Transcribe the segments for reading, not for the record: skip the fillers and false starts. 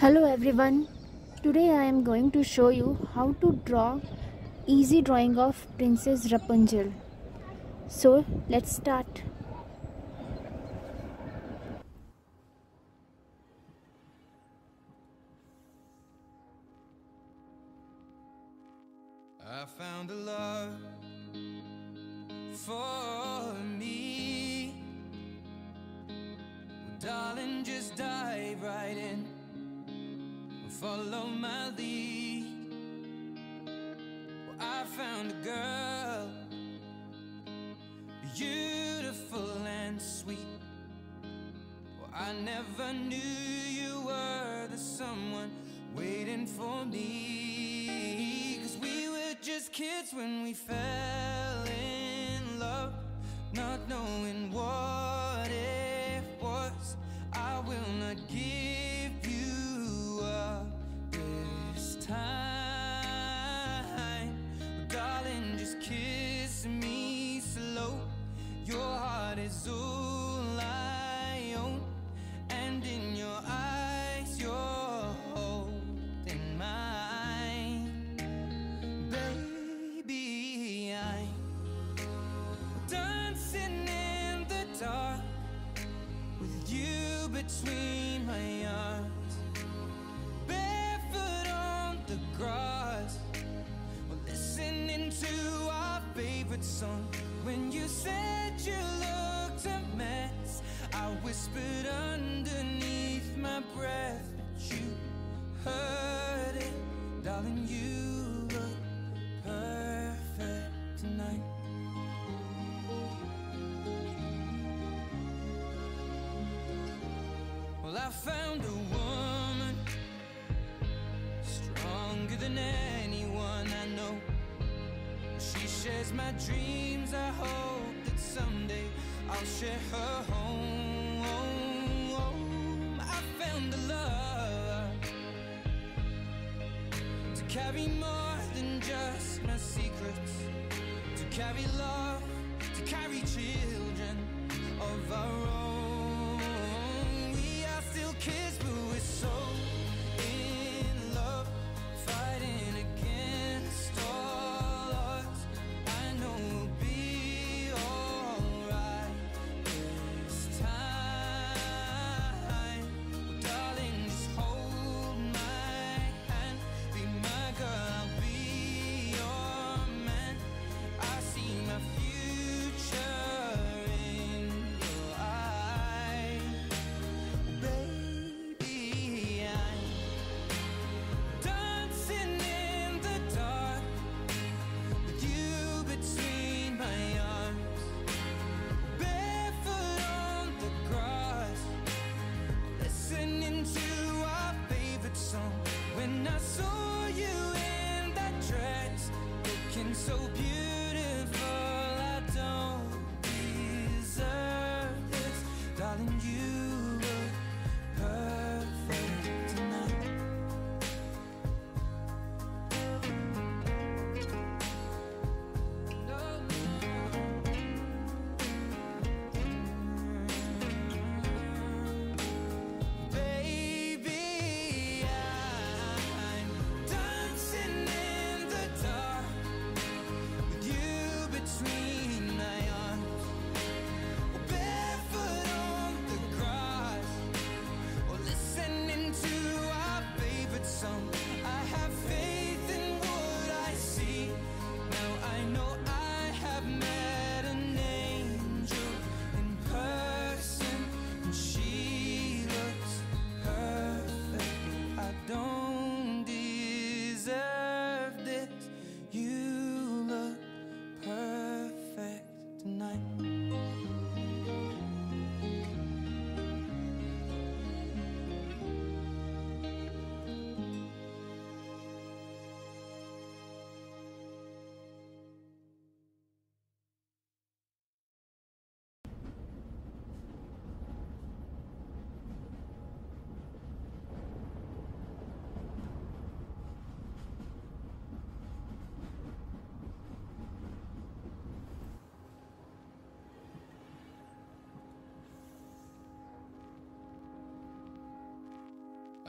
Hello everyone, today I am going to show you how to draw easy drawing of Princess Rapunzel. So let's start. I found a love for me, well, darling, just dive right in, follow my lead. Well, I found a girl, beautiful and sweet. Well, I never knew you were the someone waiting for me, 'cause we were just kids when we fell in love, not knowing what it was. I will not give you up this time, but darling, just kiss me slow. Your heart is all I own, and in your eyes you're between my arms, barefoot on the grass, we're listening to our favorite song. When you said you looked a mess, I whispered underneath my breath, but you heard it, darling. You look perfect tonight. I found a woman stronger than anyone I know. She shares my dreams. I hope that someday I'll share her home. I found a love to carry more than just my secrets, to carry love, to carry children of our own. Dancing in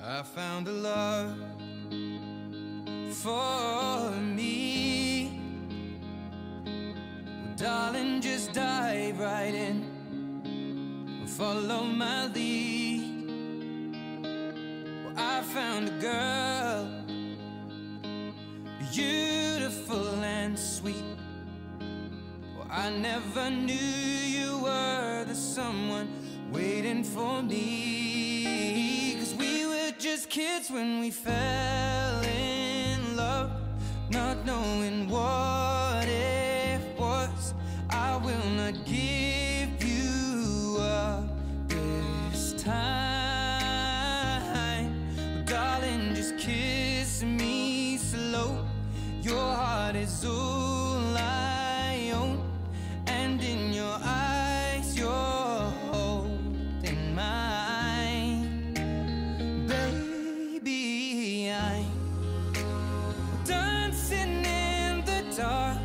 I found a love for me. Well, darling, just dive right in, follow my lead. Well, I found a girl, beautiful and sweet. Well, I never knew you were the someone waiting for me. 'Cause we were just kids when we fell in love, not knowing what it was. I will not give you up this time. Oh, darling, just kiss me slow. Your heart is all I own, and in your eyes you're holding mine. Baby, I'm dancing in the dark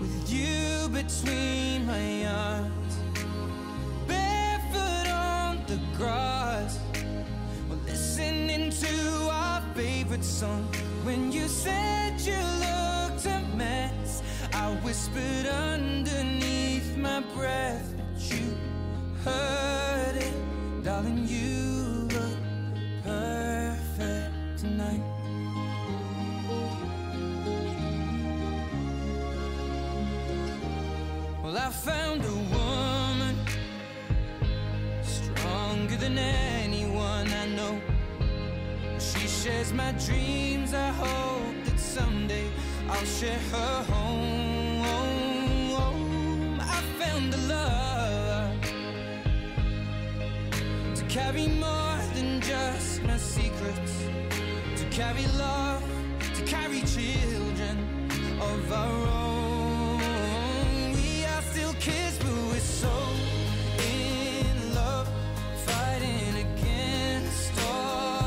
with you between my arms, barefoot on the grass. We're listening to our favorite song. When you said you looked a mess, I whispered underneath my breath, but you heard it. Darling, you look perfect tonight. Well, I found a woman stronger than anyone I know. She shares my dreams. I hope that someday I'll share her home. I found a love to carry more than just my secrets, to carry love, to carry children of our own. We are still kids, but we're so in love, fighting against all.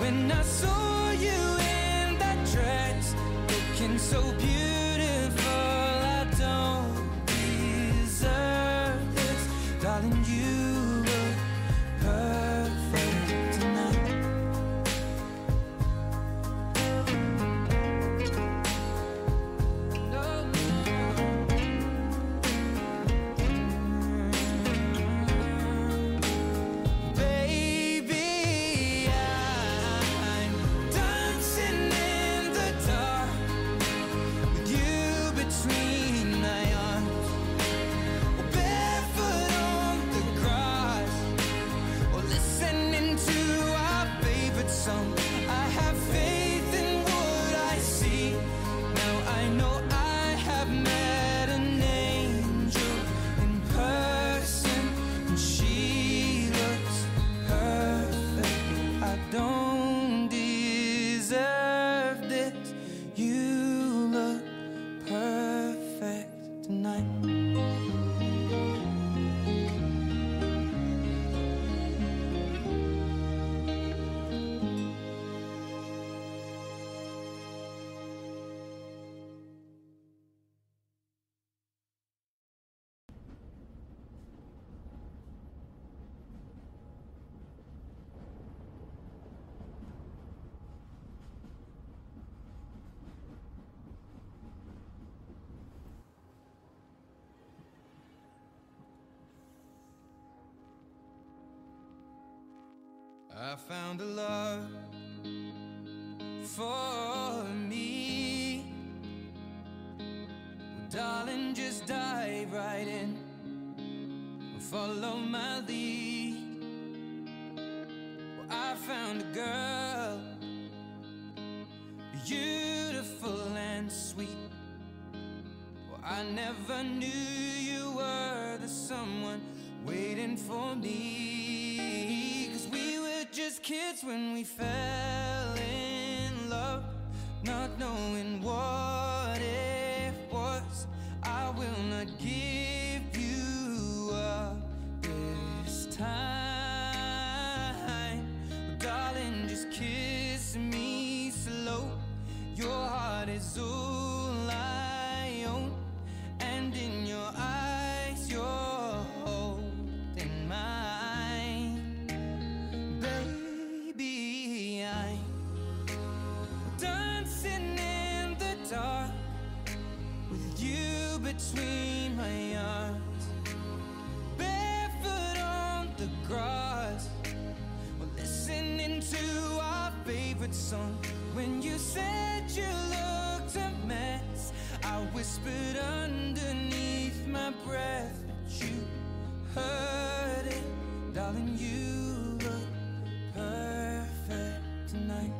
When I saw you in that dress, looking so beautiful, I don't deserve this. Darling, you look perfect tonight. Baby, I have faith in what I see. Now I know I have met an angel in person, and she looks perfect. I don't deserve this. You look perfect tonight. I found a love for me. Well, darling, just dive right in, follow my lead. Well, I found a girl, beautiful I never knew you were the someone waiting for me. Cause we were just kids when we fell in love, not knowing what it was. I will not give you up this time, but darling, just kiss me slow. Your heart is all I own, and in your eyes you're holding mine. Baby, I'm dancing in the dark with you between my arms, barefoot on the grass, we're listening to our favorite song. When you said you looked a mess, I whispered underneath my breath, but you heard it. Darling, you look perfect tonight.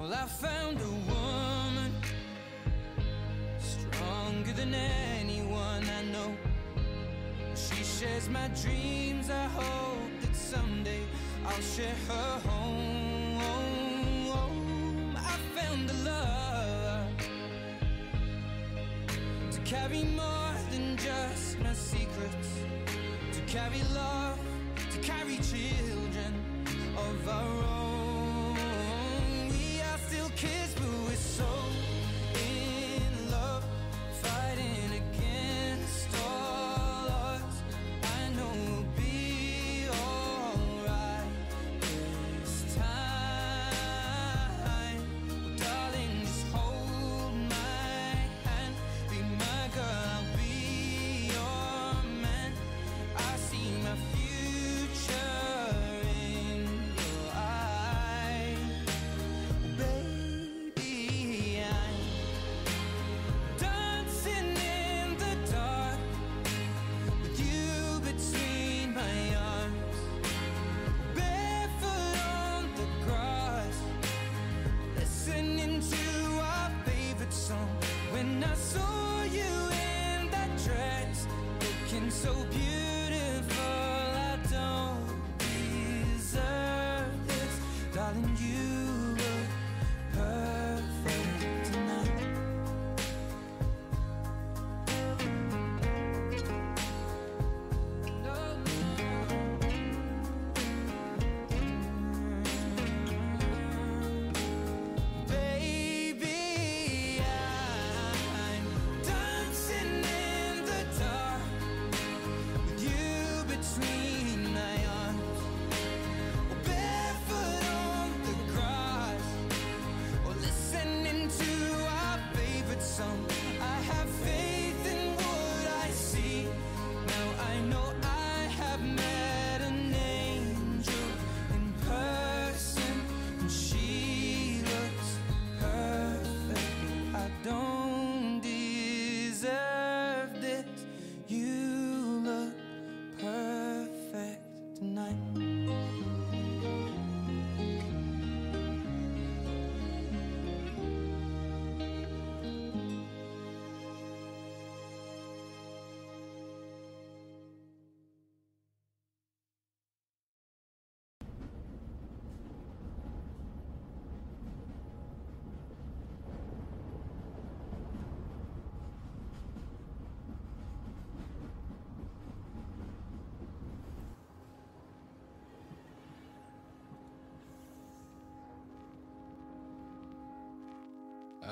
Well, I found a woman stronger than anyone I know. She shares my dreams, I hope that someday I'll share her home. I found a love to carry more than just my secrets, to carry love, to carry children of our own. We are still kids, but we're so in love, fighting against all. When I saw you in that dress, looking so beautiful, I don't deserve this. Darling, you look perfect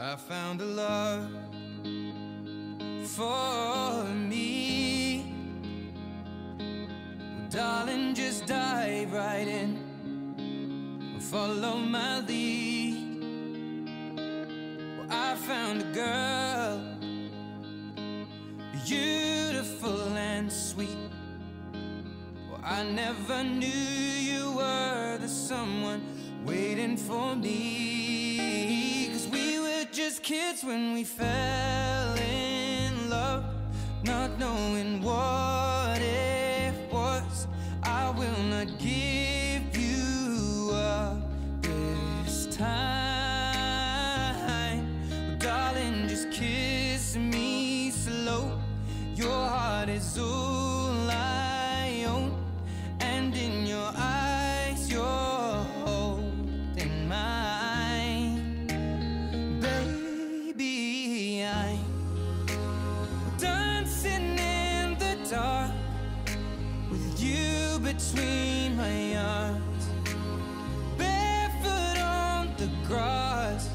I found a love for me. Well, darling, just dive right in, follow my lead. Well, I found a girl, beautiful and sweet. Well, I never knew you were the someone waiting for me. Cause just kids when we fell in love, not knowing what it was. I will not give you up this time. is a lion, and in your eyes you're holding mine. Baby, I'm dancing in the dark with you between my arms, barefoot on the grass,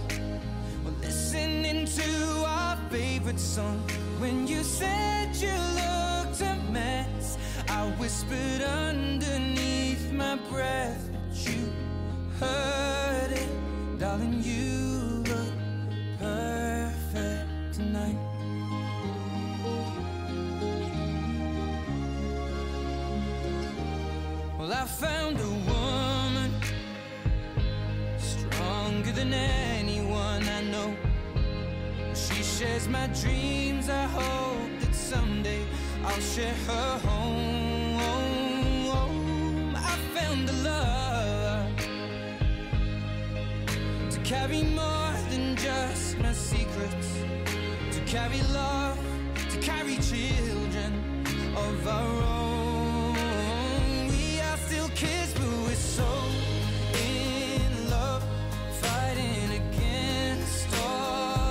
we're listening to our favorite song. When you said you looked a mess, I whispered underneath my breath, but you heard it. Darling, you look perfect tonight. Well, I found a woman stronger than anyone I know. She shares my dreams, I hope that someday I'll share her home. I found the love to carry more than just my secrets, to carry love, to carry children of our own. We are still kids, but we're so in love, fighting against all.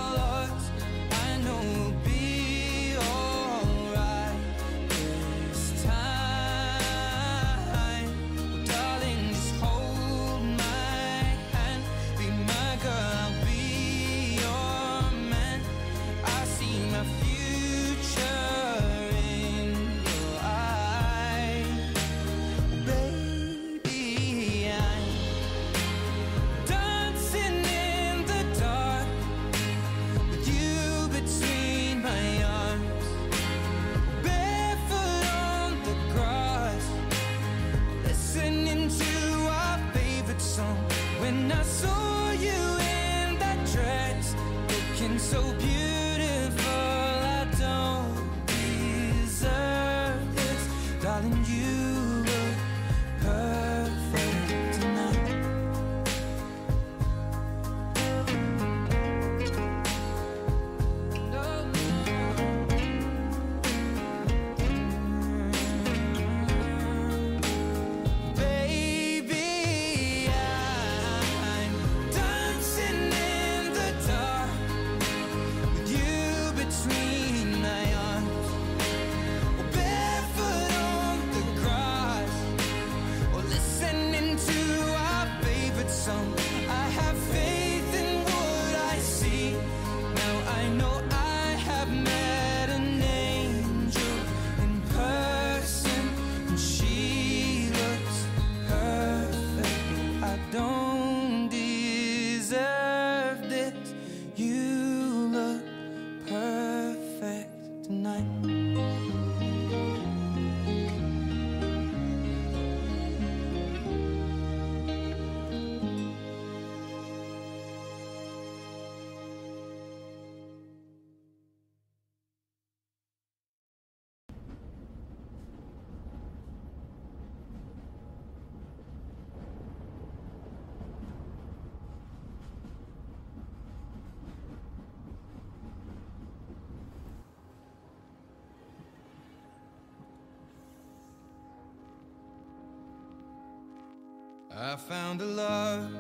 I found a love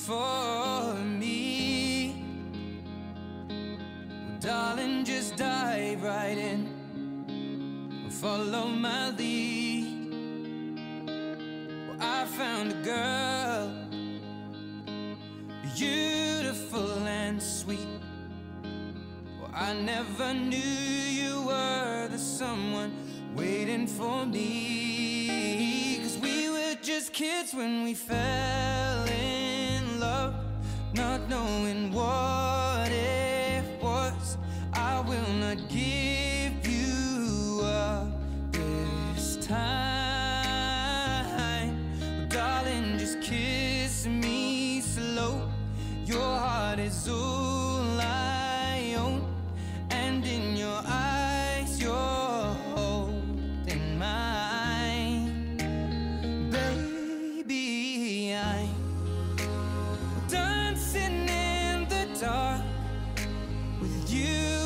for me. Well, darling, just dive right in, follow my lead. Well, I found a girl, beautiful and sweet. Well, I never knew you were the someone waiting for me. Just kids when we fell in love, not knowing what it was. I will not give you up this time. Oh, darling, just kiss me slow. Your heart is all I own, and in your eyes you're holding mine.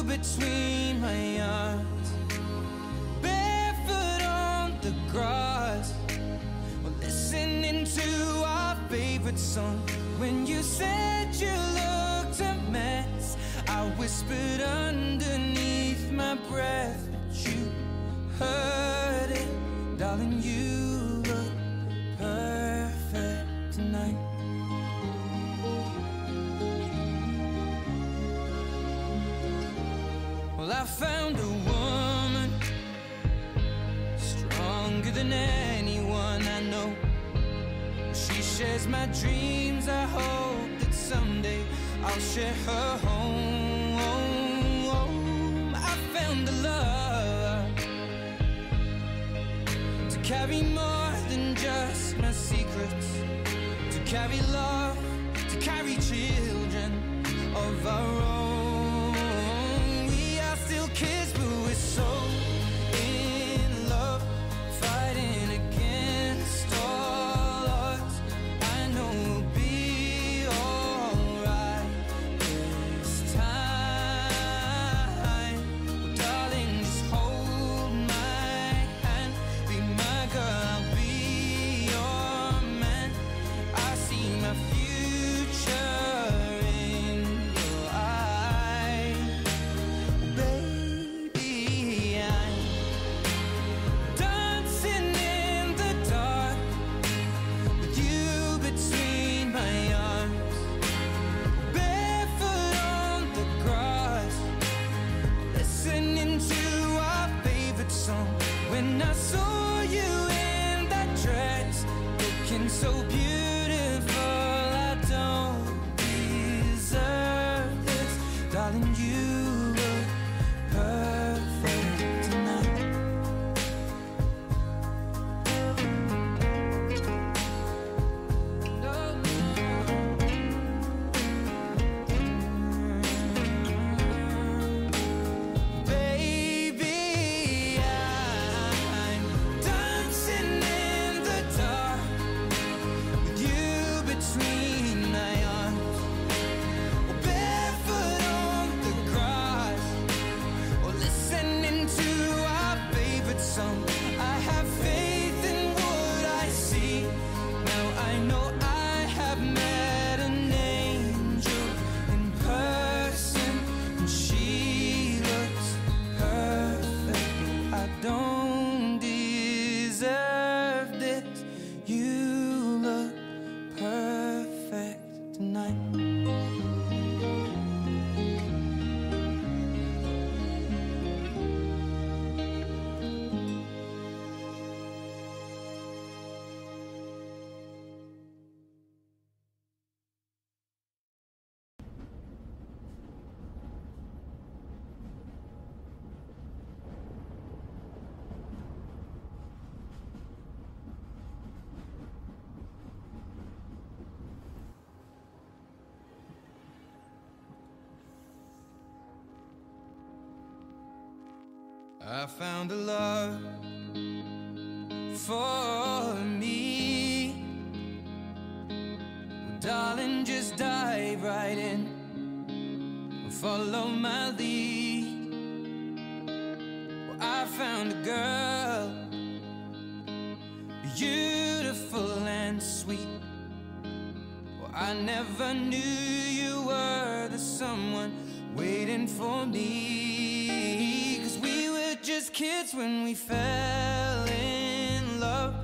Between my arms, favorite song. When you said you looked a mess, I whispered underneath my breath, but you heard it. Darling, you look perfect tonight. Well, I found a woman stronger than anyone I know. She shares my dreams. I hope that someday I'll share her home. I found the love to carry more than just my secrets, to carry love, to carry children of our own. We are still kids, but we're so in love, fighting against all. When I saw you in that dress, looking so beautiful, I don't deserve this. Darling, you look perfect tonight. I found a love for me. Well, darling, just dive right in, follow my lead. Well, I found a girl, beautiful and sweet. Well, I never knew you were the someone waiting for me. 'Cause we were just kids when we fell in love,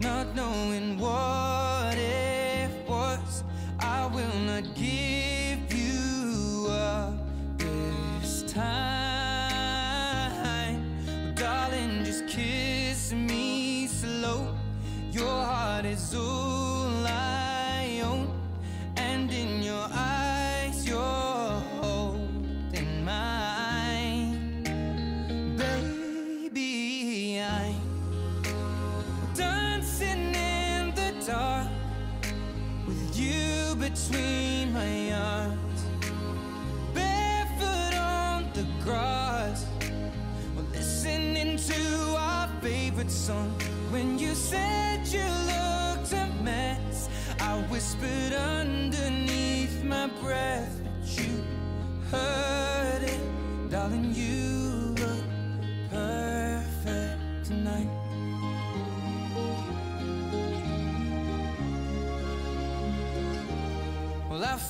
not knowing what it was. I will not give you up this time. Darling, just kiss me slow. Your heart is all I own, and in your eyes you're holding mine. With you between my arms, barefoot on the grass, we're listening to our favorite song. When you said you looked a mess, I whispered underneath my breath, but you heard it. Darling, you look perfect tonight.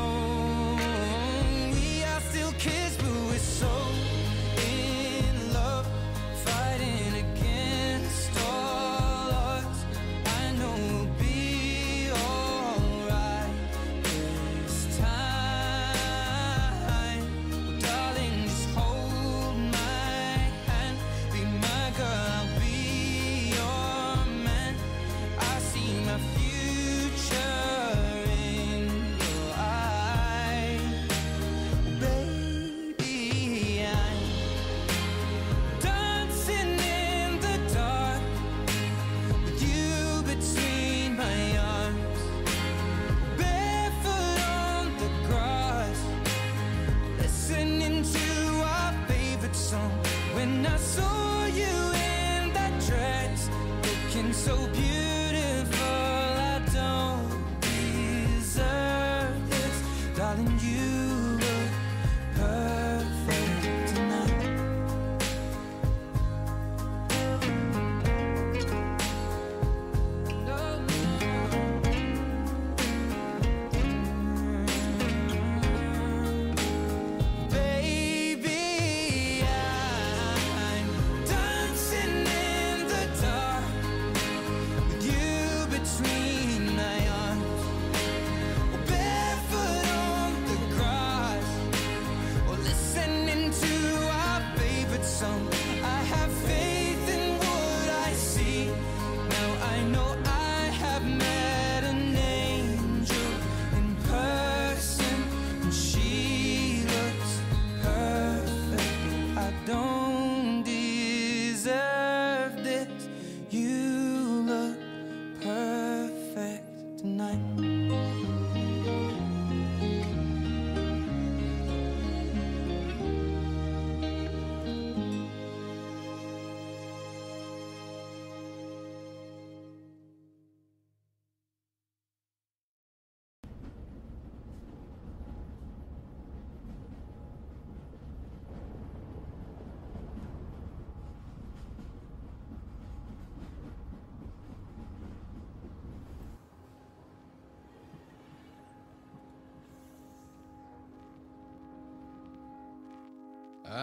own. We are still kids, but we're so in love, fighting against all odds. I know we'll be alright this time. Well, darling, just hold my hand. Be my girl, I'll be your man. I see my future when I saw you in that dress, looking so beautiful. I don't deserve this, darling. You look perfect tonight, baby. Between my arms, or barefoot on the grass, or listening to our favorite song. I have faith in what I see. Now I know I have met an angel in person, and she looks perfect. I don't deserve this. You look perfect tonight. I found a love for me. Well,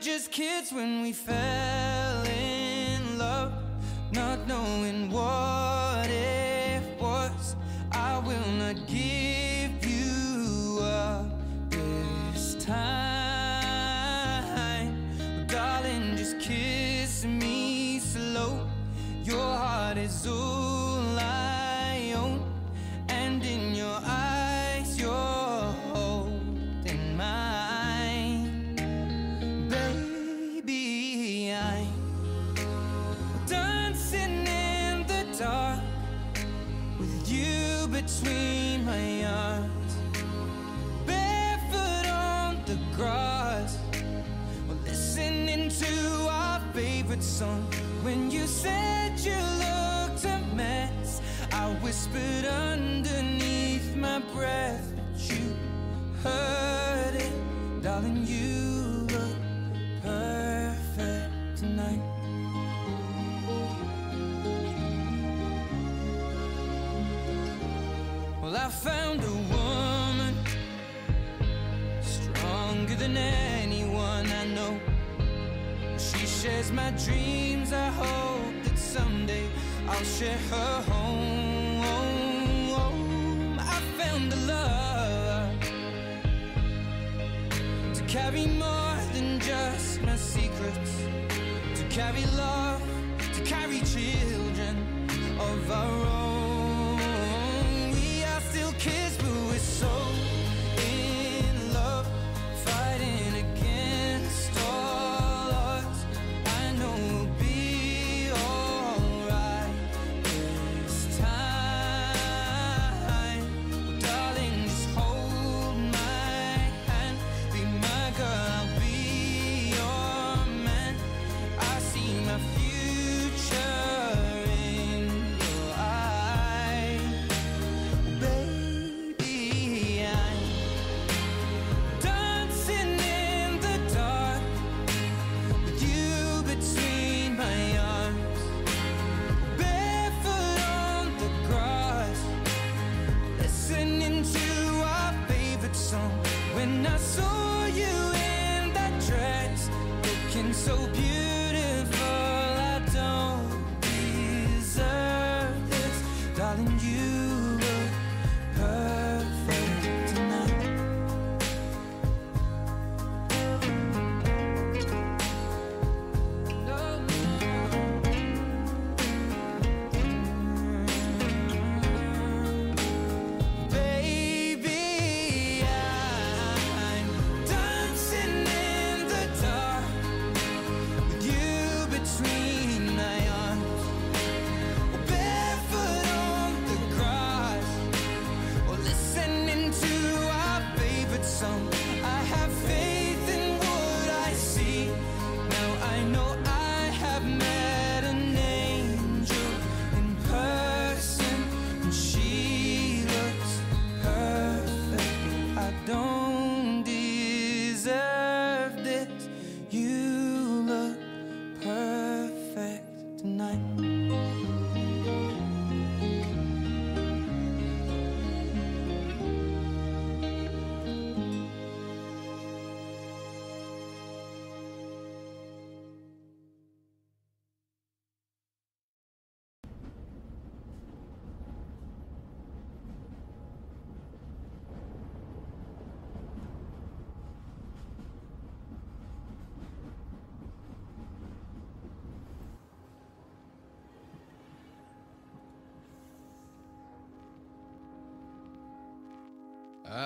Just kids when we fell in love, not knowing what it was. I will not give you up this time. Oh, darling, just kiss me slow. Your heart is all I own, and in your eyes you're holding mine. Between my arms, barefoot on the grass, or listening to our favorite song. When you said you looked a mess, I whispered underneath my breath, but you heard it. Darling, you look perfect tonight. Well, I found a woman stronger than anyone I know. She shares my dreams. I hope that someday I'll share her home. I found a love to carry more carry love, to carry children of our own. We are still kids, but we're so in love, fighting against all odds. I know we'll be alright this time. Well, darling, just hold my hand, be my girl, I'll be your man. I see my future in your eyes, baby. I'm dancing in the dark with you between my arms, barefoot on the grass, listening to our favorite song. When I saw you in that dress, looking so beautiful, I don't deserve this. Darling, you look perfect tonight. Baby, I'm dancing in the dark with you between my arms, barefoot on the grass, listening to our favorite song. I have faith in what I see. Now I know I have met an angel in person, and she looks perfect. I don't deserve this. You look perfect tonight. I found a love for me. Well, darling,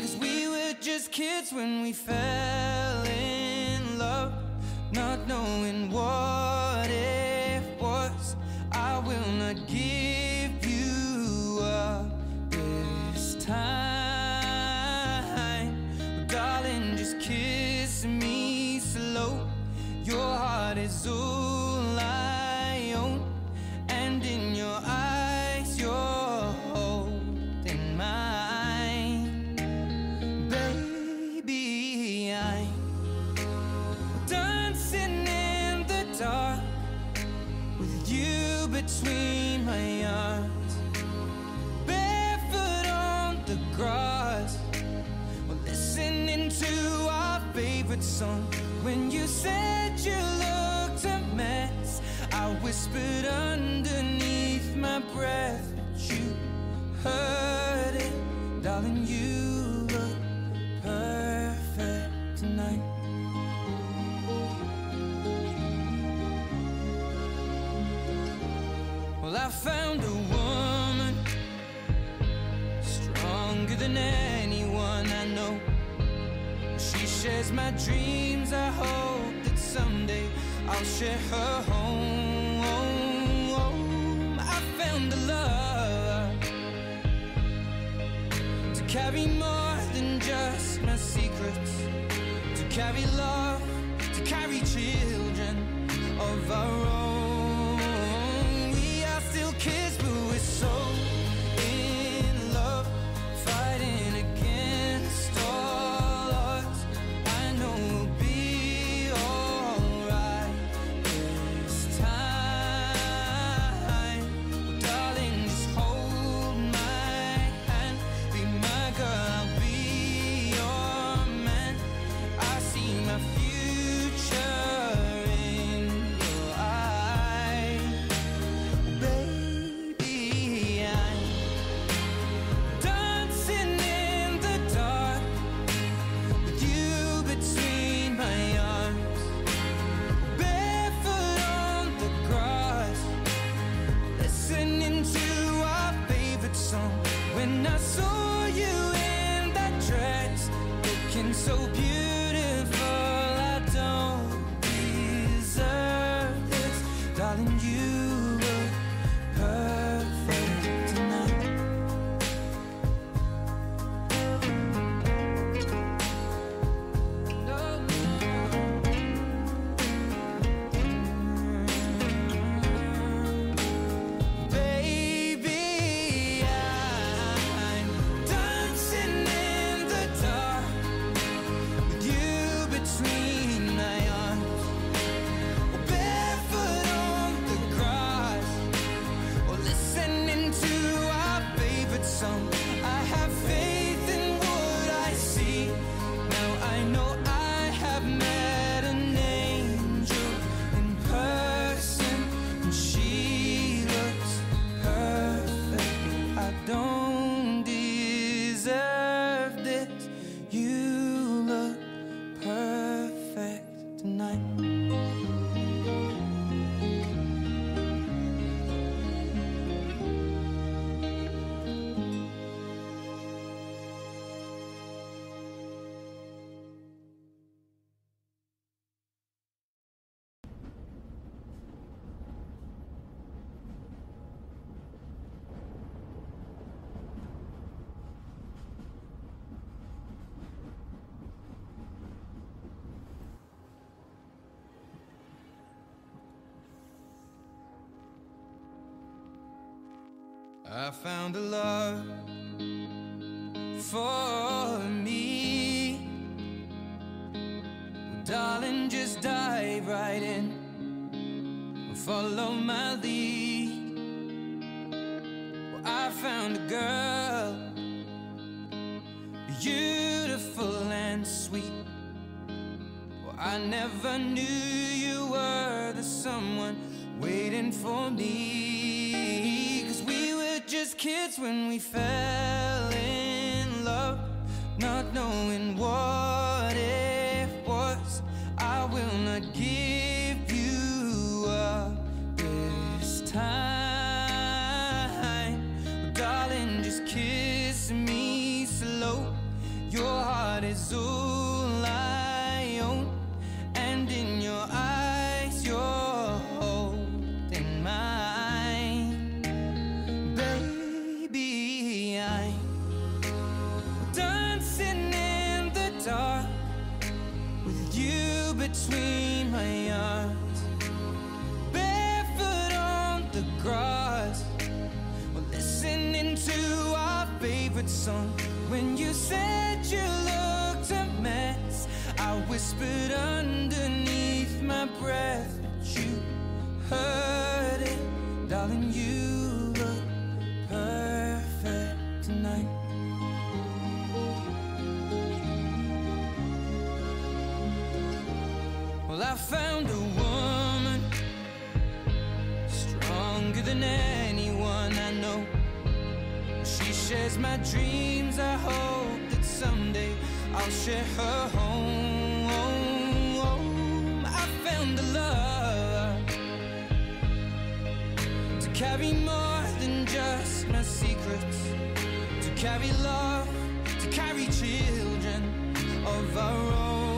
'Cause we were just kids when we fell in love, not knowing what it was. I will not give you up this time. Well, darling, just kiss me slow. Your heart is all I own, and in your eyes you're holding mine. With you between my arms, barefoot on the grass, listening to our favorite song. When you said you looked a mess, I whispered underneath my breath, but you heard it. Darling, you look perfect tonight. I found a woman stronger than anyone I know. She shares my dreams. I hope that someday I'll share her home. I found a love to carry more than just my secrets, to carry love, to carry children of our own. Still kids, but we're so in love, fighting against all odds. I know we'll be alright this time. I found a love for me. Well, darling, just dive right in, follow my lead. Well, I found a girl, beautiful and sweet. Well, I never knew you were the someone waiting for me. 'Cause just kids when we fell in love, not knowing what it was. I will not give you up this time. Well, darling, just kiss me slow. Your heart is all I own, and in your eyes you're holding mine. Between my arms, barefoot on the grass, well, listening to our favorite song. When you said you looked a mess, I whispered underneath my breath, but you heard it. Darling, you look perfect tonight. Well, I found a woman stronger than anyone I know. She shares my dreams. I hope that someday I'll share her home. I found a love to carry more than just my secrets, to carry love, to carry children of our own.